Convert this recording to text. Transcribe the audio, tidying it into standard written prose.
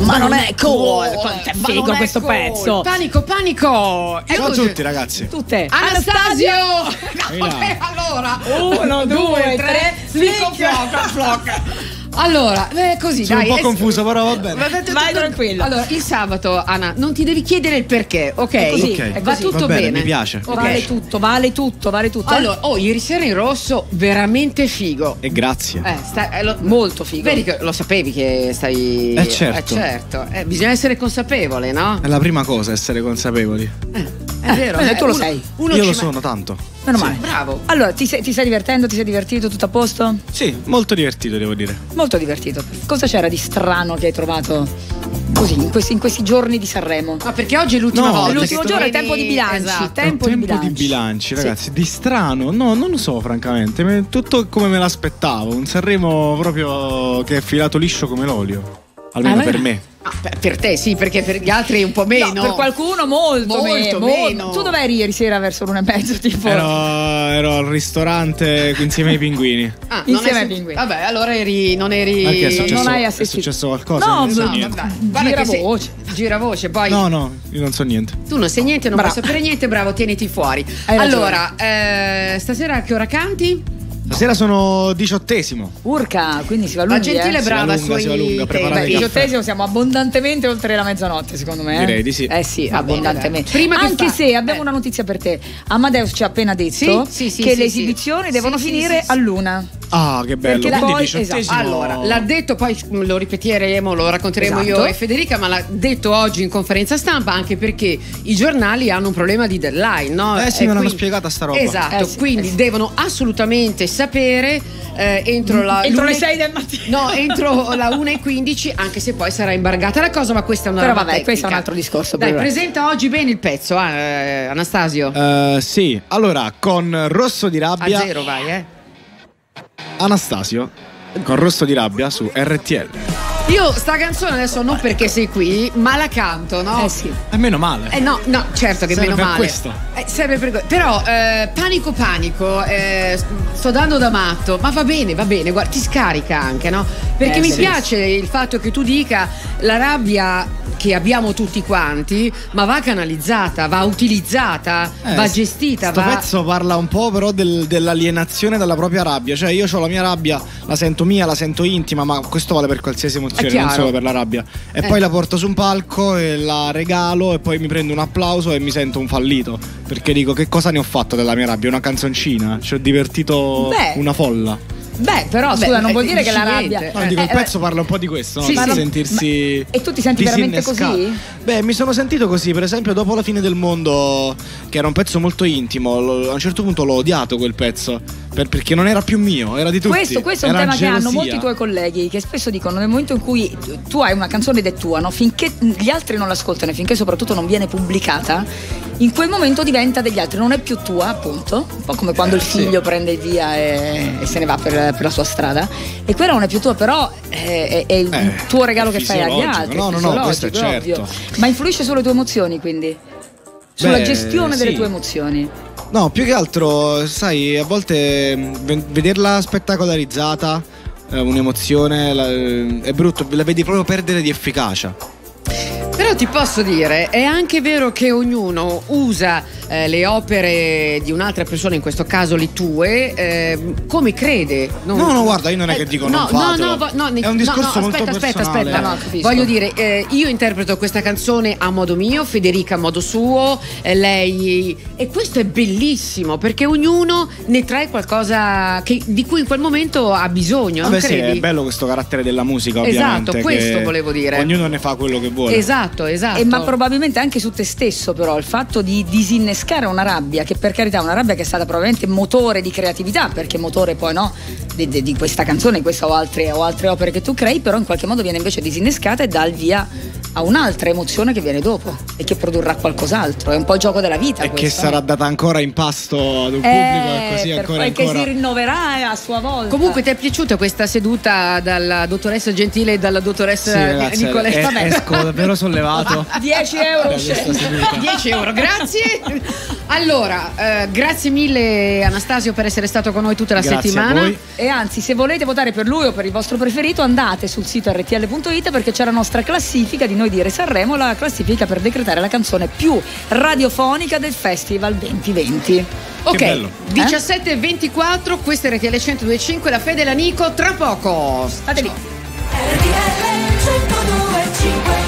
ma non è cool. Quanto è figo questo pezzo. Panico, panico. Ciao a tutti ragazzi. Tutte. Anastasio. Allora 1, 2, 3 Flicco, flocca, flocca. Allora, così sono dai, un po' confusa, però va bene. Vai tranquillo. Allora, il sabato, Anna, non ti devi chiedere il perché, ok? È così, okay. È così. Va tutto va bene. Mi piace. Okay. Vale tutto, vale tutto, vale tutto. Allora, oh, ieri sera in rosso, veramente figo. E grazie. Molto figo. Vedi che lo sapevi che stai. Certo. Certo. Bisogna essere consapevole, no? È la prima cosa, essere consapevoli. È vero, tu lo sei. Io lo sono tanto. Meno male. Sì. Bravo. Allora, ti stai divertendo? Ti sei divertito? Tutto a posto? Sì, molto divertito, devo dire. Molto divertito. Cosa c'era di strano che hai trovato così in questi giorni di Sanremo? Ma perché oggi è l'ultima volta. L'ultimo giorno è tempo di bilanci. Esatto. Tempo di bilanci, ragazzi. Sì. Di strano? No, non lo so, francamente. Tutto come me l'aspettavo. Un Sanremo proprio che è filato liscio come l'olio. Almeno per me. Ah, per te sì, perché per gli altri un po' meno. No, per qualcuno molto meno. Tu dov'eri ieri sera verso 1:30 tipo? Ero al ristorante insieme ai pinguini. Ah, insieme ai pinguini. Vabbè, allora non eri. Perché non hai assistito? È successo qualcosa? No, gira voce, poi. No, io non so niente. Tu non sai niente, non puoi sapere niente, bravo, tieniti fuori. Allora, stasera a che ora canti? Stasera sono 18°. Urca, quindi si va lunga. La Gentile è brava, si va lunga. Beh, 18° siamo abbondantemente oltre la mezzanotte, secondo me. Direi di sì. Sì, abbondantemente. Prima anche se abbiamo una notizia per te. Amadeus ci ha appena detto che le esibizioni devono finire all'1. Ah, che bello. Perché poi, 18°. Esatto. Allora, l'ha detto, poi lo ripeteremo, lo racconteremo io e Federica, ma l'ha detto oggi in conferenza stampa, anche perché i giornali hanno un problema di deadline, no? Sì, me l'hanno spiegata sta roba. Esatto, quindi devono assolutamente sapere entro le 6 del mattino, no, entro la 1:15, anche se poi sarà imbargata la cosa, ma questa è una roba tecnica. Questo è un altro discorso. Dai, presenta oggi bene il pezzo, Anastasio. Sì, allora con Rosso di Rabbia. A zero vai, Anastasio con Rosso di Rabbia su RTL. Io sta canzone adesso non perché sei qui, ma la canto, no? Sì. È meno male. No, certo che è meno male. Serve per questo. Però panico, sto dando da matto, ma va bene, guarda, ti scarica anche, no? Perché mi piace il fatto che tu dica la rabbia che abbiamo tutti quanti, ma va canalizzata, va utilizzata, va gestita. Questo pezzo parla un po' però dell'alienazione dalla propria rabbia, cioè io ho la mia rabbia, la sento mia, la sento intima, ma questo vale per qualsiasi emozione, non solo per la rabbia. E poi la porto su un palco e la regalo e poi mi prendo un applauso e mi sento un fallito, perché dico che cosa ne ho fatto della mia rabbia, una canzoncina, ci ho divertito una folla. Però scusa, non vuol dire che la rabbia. No, dico, il pezzo parla un po' di questo, no? Di sentirsi. E tu ti senti veramente così? Beh, mi sono sentito così, per esempio, dopo La Fine del Mondo, che era un pezzo molto intimo, a un certo punto l'ho odiato quel pezzo. Perché non era più mio, era di tutti. Questo è un tema che hanno molti tuoi colleghi, che spesso dicono nel momento in cui tu hai una canzone ed è tua, no? Finché gli altri non l'ascoltano e finché soprattutto non viene pubblicata, in quel momento diventa degli altri, non è più tua, appunto. Un po' come quando il figlio prende il via e se ne va per la sua strada. E quella non è più tua, però è il tuo regalo che fai agli altri. No, questo è certo. Ovvio. Ma influisce sulle tue emozioni, quindi? Sulla gestione delle tue emozioni. No, più che altro, sai, a volte vederla spettacolarizzata, un'emozione, è brutto, la vedi proprio perdere di efficacia. Però ti posso dire, è anche vero che ognuno usa le opere di un'altra persona, in questo caso le tue, come crede. No, guarda, io non è che dico non fatelo. No, è un discorso molto personale. Aspetta. Voglio dire, io interpreto questa canzone a modo mio, Federica a modo suo, lei. E questo è bellissimo, perché ognuno ne trae qualcosa di cui in quel momento ha bisogno. Vabbè, non credi? Sì, è bello questo carattere della musica, ovviamente. Esatto, questo volevo dire. Ognuno ne fa quello che vuole. Esatto. Ma probabilmente anche su te stesso, però, il fatto di disinnescare una rabbia, che per carità è una rabbia che è stata probabilmente motore di creatività, perché motore poi di questa canzone, questa o altre opere che tu crei, però in qualche modo viene invece disinnescata e dà il via a un'altra emozione che viene dopo e che produrrà qualcos'altro. È un po' il gioco della vita. E questo, che sarà data ancora in pasto ad un pubblico così ancora. Che si rinnoverà a sua volta. Comunque ti è piaciuta questa seduta dalla dottoressa Gentile e dalla dottoressa Nicoletta? Esco davvero sollevato. 10 euro. 10 euro, grazie. Allora, grazie mille Anastasio per essere stato con noi tutta la settimana. E anzi, se volete votare per lui o per il vostro preferito, andate sul sito rtl.it, perché c'è la nostra classifica di Noi Dire Sanremo, la classifica per decretare la canzone più radiofonica del Festival 2020. Ok, bello. 17:24, questa è RTL 102.5, La Fede e la Nico, tra poco. State lì. RTL 102.5.